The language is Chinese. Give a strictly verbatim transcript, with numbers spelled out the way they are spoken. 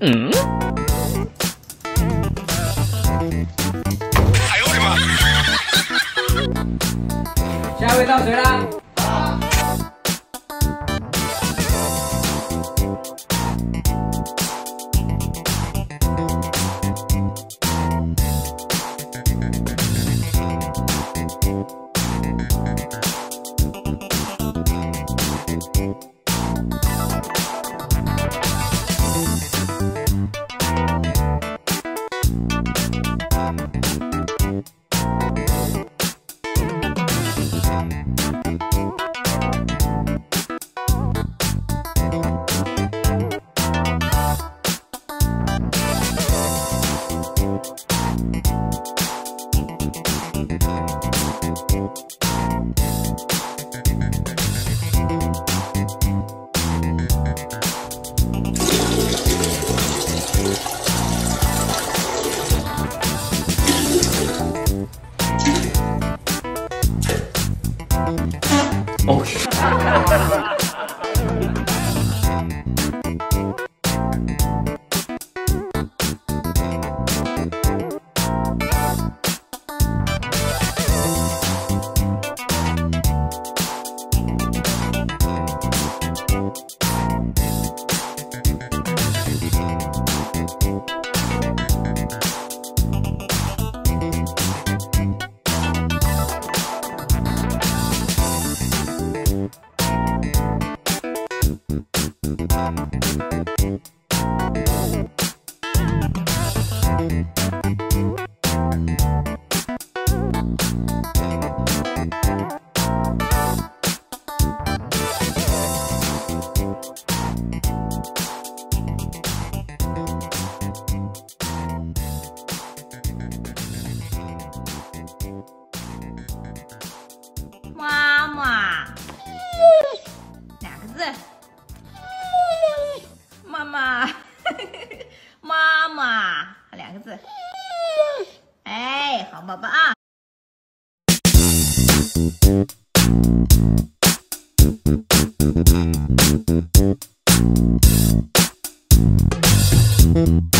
嗯。哎呦我的妈！下一位到谁啦？啊、Thank you.